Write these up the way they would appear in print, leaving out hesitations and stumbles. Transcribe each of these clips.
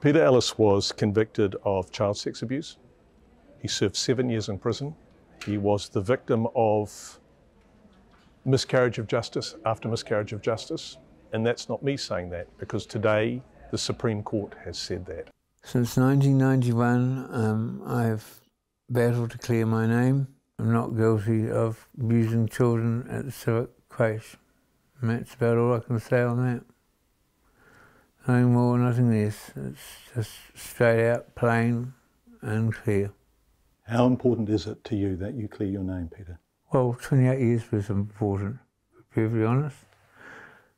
Peter Ellis was convicted of child sex abuse. He served 7 years in prison. He was the victim of miscarriage of justice after miscarriage of justice. And that's not me saying that, because today the Supreme Court has said that. Since 1991, I've battled to clear my name. I'm not guilty of abusing children at the Civic Creche. And that's about all I can say on that. Nothing more, nothing less. It's just straight out, plain and clear. How important is it to you that you clear your name, Peter? Well, 28 years was important, to be perfectly honest.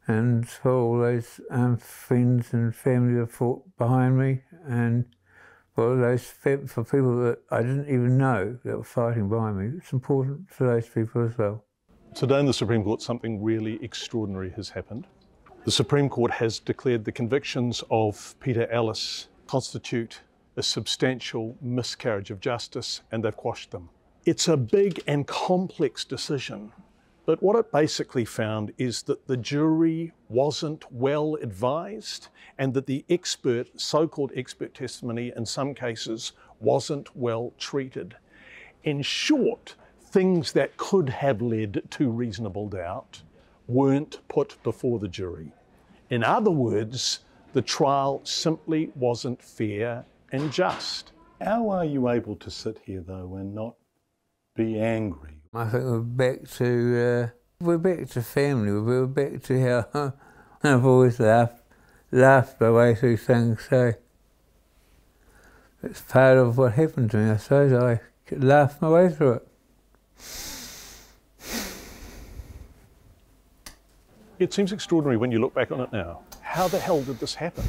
And for all those friends and family that fought behind me, and for people that I didn't even know that were fighting behind me, it's important for those people as well. Today in the Supreme Court, something really extraordinary has happened. The Supreme Court has declared the convictions of Peter Ellis constitute a substantial miscarriage of justice, and they've quashed them. It's a big and complex decision, but what it basically found is that the jury wasn't well advised and that the expert, so-called expert testimony in some cases, wasn't well treated. In short, things that could have led to reasonable doubt weren't put before the jury. In other words, the trial simply wasn't fair and just. How are you able to sit here though and not be angry? I think we're back to family. We're back to how I've always laughed my way through things. So it's part of what happened to me. I suppose I could laugh my way through it. It seems extraordinary when you look back on it now. How the hell did this happen?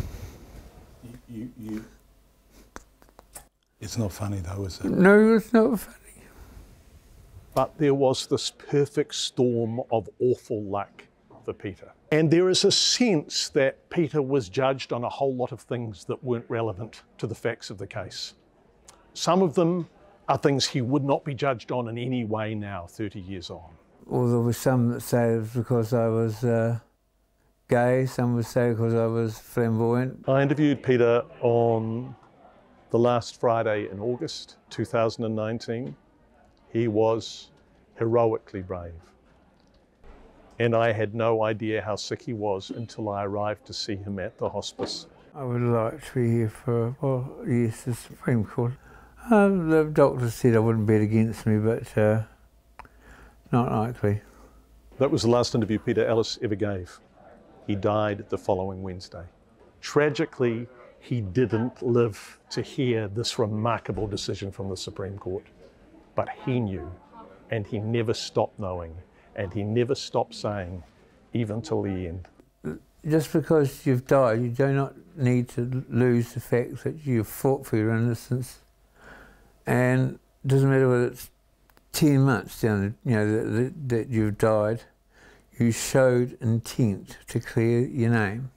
It's not funny though, is it? No, it's not funny. But there was this perfect storm of awful luck for Peter. And there is a sense that Peter was judged on a whole lot of things that weren't relevant to the facts of the case. Some of them are things he would not be judged on in any way now, 30 years on. Well, there were some that say it was because I was gay, some would say because I was flamboyant. I interviewed Peter on the last Friday in August 2019. He was heroically brave. And I had no idea how sick he was until I arrived to see him at the hospice. I would like to be here for, well, yes, the Supreme Court. The doctor said I wouldn't bet against me, but not likely. That was the last interview Peter Ellis ever gave. He died the following Wednesday. Tragically, he didn't live to hear this remarkable decision from the Supreme Court. But he knew, and he never stopped knowing, and he never stopped saying, even till the end. Just because you've died, you do not need to lose the fact that you've fought for your innocence. And it doesn't matter whether it's 10 months down, you know, that you've died, you showed intent to clear your name.